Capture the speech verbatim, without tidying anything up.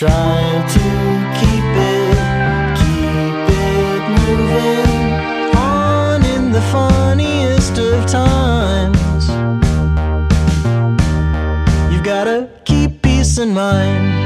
Trying to keep it, keep it moving on in the funniest of times. You've gotta keep peace in mind.